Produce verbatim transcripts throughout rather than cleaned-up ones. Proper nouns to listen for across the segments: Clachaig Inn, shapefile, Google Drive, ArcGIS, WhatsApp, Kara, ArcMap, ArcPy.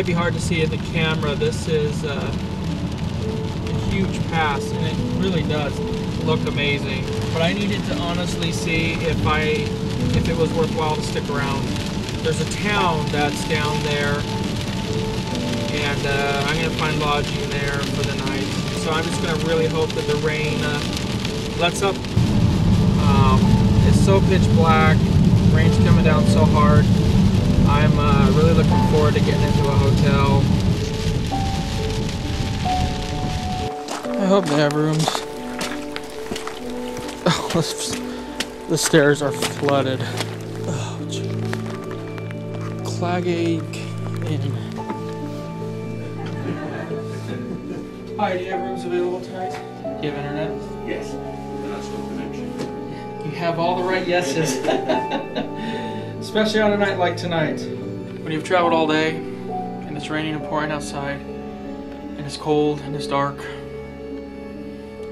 might be hard to see in the camera, this is uh, a huge pass, and it really does look amazing. But I needed to honestly see if I if it was worthwhile to stick around. There's a town that's down there, and uh, I'm gonna find lodging there for the night. So I'm just gonna really hope that the rain uh, lets up. Um, it's so pitch black. Rain's coming down so hard. I'm uh, really looking forward to getting into a hotel. I hope they have rooms. Oh, the stairs are flooded. Oh, Clachaig Inn. Hi, do you have rooms available tonight? Do you have internet? Yes. That's what connection. You have all the right yeses. Especially on a night like tonight. When you've traveled all day, and it's raining and pouring outside, and it's cold and it's dark,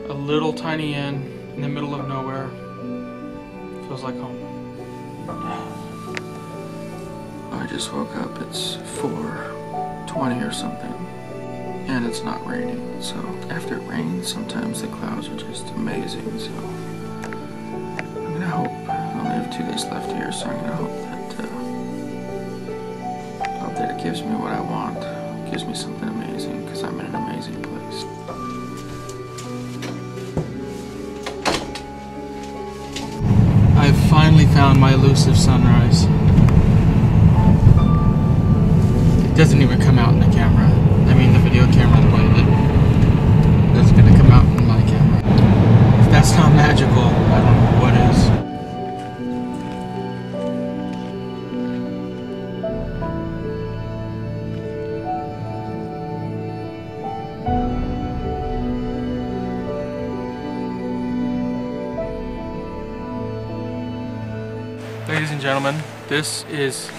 a little tiny inn in the middle of nowhere feels like home. I just woke up, it's four twenty or something, and it's not raining, so after it rains, sometimes the clouds are just amazing, so I'm gonna hope. Two days left here, so I'm gonna hope that uh, hope that it gives me what I want, it gives me something amazing, because I'm in an amazing place. I've finally found my elusive sunrise. It doesn't even come out in the camera. I mean, the video camera, the way that that's gonna come out in my camera. If that's not magical, I don't know what is. Ladies and gentlemen, this is,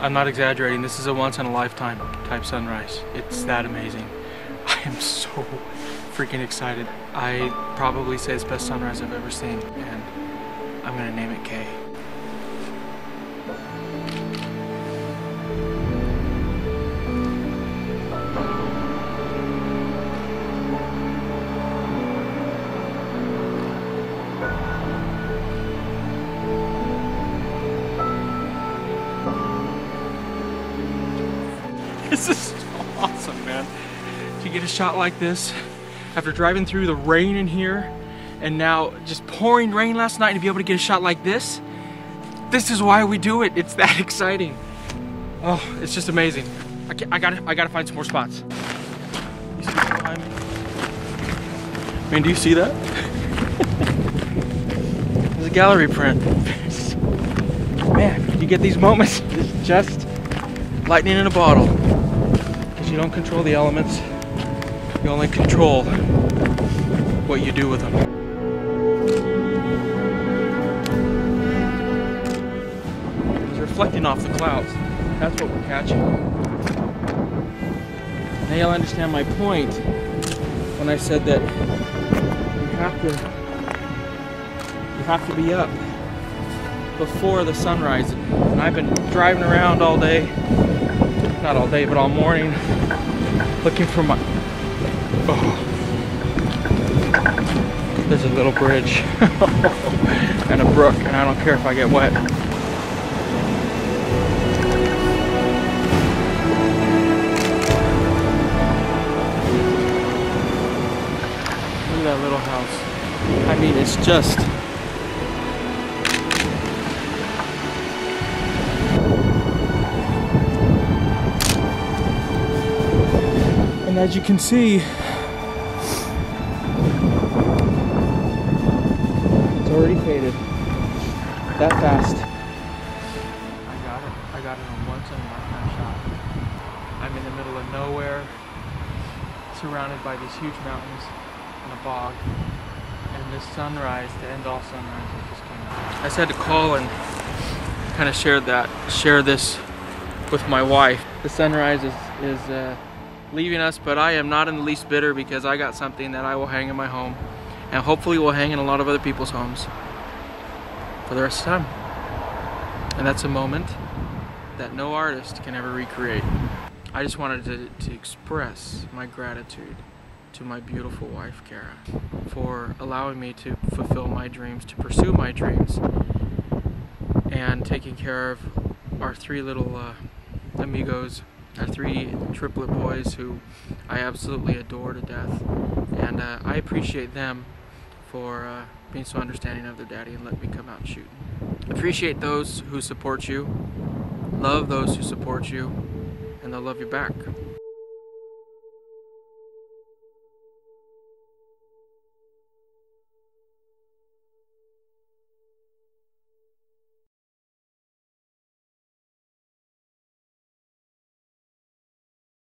I'm not exaggerating, this is a once in a lifetime type sunrise. It's that amazing. I am so freaking excited. I probably say it's the best sunrise I've ever seen, and I'm gonna name it Kay. This is so awesome, man. To get a shot like this, after driving through the rain in here, and now just pouring rain last night, to be able to get a shot like this, this is why we do it. It's that exciting. Oh, it's just amazing. I, can't, I, gotta, I gotta find some more spots. You see what I'm... I mean, do you see that? There's a gallery print. Man, you get these moments, it's just lightning in a bottle. You don't control the elements, you only control what you do with them. It's reflecting off the clouds. That's what we're catching. Now you'll understand my point when I said that you have to, you have to be up before the sunrise. And I've been driving around all day. Not all day, but all morning, looking for my, oh, there's a little bridge and a brook, and I don't care if I get wet. Look at that little house. I mean, it's just, and as you can see, it's already faded that fast. I got it. I got it on once in a lifetime shot. I'm in the middle of nowhere, surrounded by these huge mountains and a bog, and this sunrise, the end all sunrise, that just came out. I just had to call and kind of share that, share this with my wife. The sunrise is, is uh, leaving us, but I am not in the least bitter, because I got something that I will hang in my home, and hopefully will hang in a lot of other people's homes for the rest of time. And that's a moment that no artist can ever recreate. I just wanted to, to express my gratitude to my beautiful wife, Kara, for allowing me to fulfill my dreams, to pursue my dreams, and taking care of our three little uh, amigos, our three triplet boys who I absolutely adore to death. And uh, I appreciate them for uh, being so understanding of their daddy and let me come out and shoot. Appreciate those who support you, love those who support you, and they'll love you back.